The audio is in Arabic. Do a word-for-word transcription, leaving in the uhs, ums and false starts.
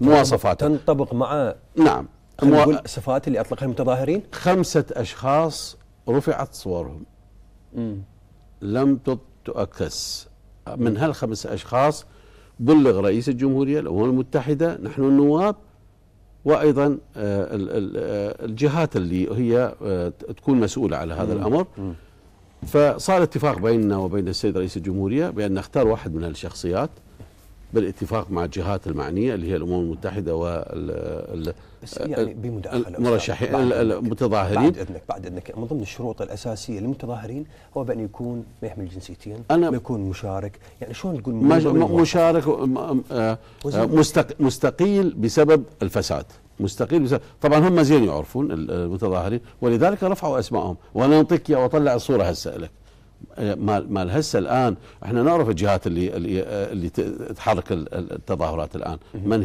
مواصفات تنطبق مع نعم الصفات اللي اطلقها المتظاهرين. خمسه اشخاص رفعت صورهم م. لم تؤكس. من هالخمس اشخاص بلغ رئيس الجمهوريه، الامم المتحده، نحن النواب، وايضا الجهات اللي هي تكون مسؤوله على هذا م. الامر م. فصار اتفاق بيننا وبين السيد رئيس الجمهوريه بان نختار واحد من هالشخصيات بالاتفاق مع الجهات المعنيه اللي هي الامم المتحده وال بس يعني بمداخله المرشحين المتظاهرين. بعد اذنك بعد اذنك من ضمن الشروط الاساسيه للمتظاهرين هو بان يكون ما يحمل جنسيتين، ما يكون مشارك، يعني شلون تقول مشارك مستق مستقيل بسبب الفساد، مستقيل بسبب. طبعا هم زين يعرفون المتظاهرين ولذلك رفعوا اسمائهم، وانا انطيك اياها واطلع الصوره هسه لك. مال مال هسه الان احنا نعرف الجهات اللي اللي اللي تحرك التظاهرات الان من